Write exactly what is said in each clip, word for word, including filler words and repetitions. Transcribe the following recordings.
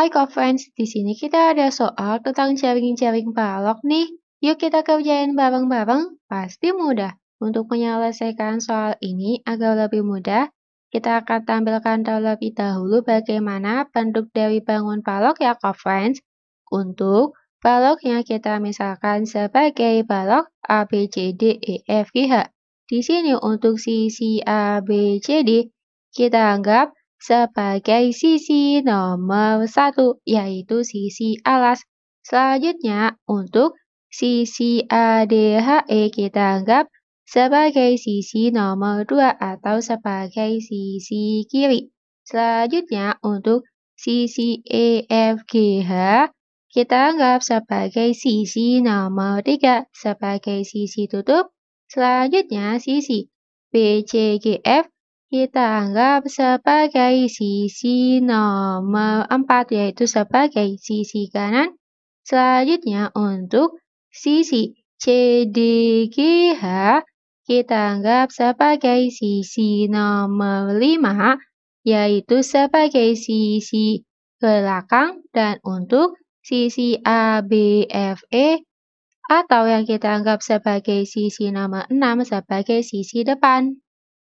Hai Cofriends, di sini kita ada soal tentang jaring-jaring balok nih. Yuk kita kerjain bareng-bareng, pasti mudah. Untuk menyelesaikan soal ini agar lebih mudah, kita akan tampilkan terlebih dahulu bagaimana bentuk dari bangun balok ya Cofriends. Untuk baloknya kita misalkan sebagai balok A, B, C, D, E, F, G, H. Di sini untuk sisi A, B, C, D kita anggap sebagai sisi nomor satu, yaitu sisi alas. Selanjutnya, untuk sisi A D H E kita anggap sebagai sisi nomor dua atau sebagai sisi kiri. Selanjutnya, untuk sisi E F G H kita anggap sebagai sisi nomor tiga, sebagai sisi tutup. Selanjutnya, sisi B C G F kita anggap sebagai sisi nomor empat, yaitu sebagai sisi kanan. Selanjutnya untuk sisi C D G H kita anggap sebagai sisi nomor lima, yaitu sebagai sisi belakang. Dan untuk sisi A B F E atau yang kita anggap sebagai sisi nomor enam sebagai sisi depan.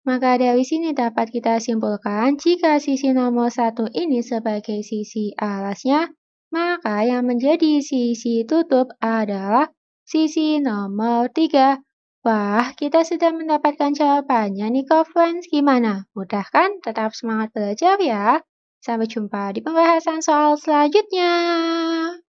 Maka dari sini dapat kita simpulkan jika sisi nomor satu ini sebagai sisi alasnya, maka yang menjadi sisi tutup adalah sisi nomor tiga. Wah, kita sudah mendapatkan jawabannya nih Cofriends. Gimana? Mudah kan? Tetap semangat belajar ya. Sampai jumpa di pembahasan soal selanjutnya.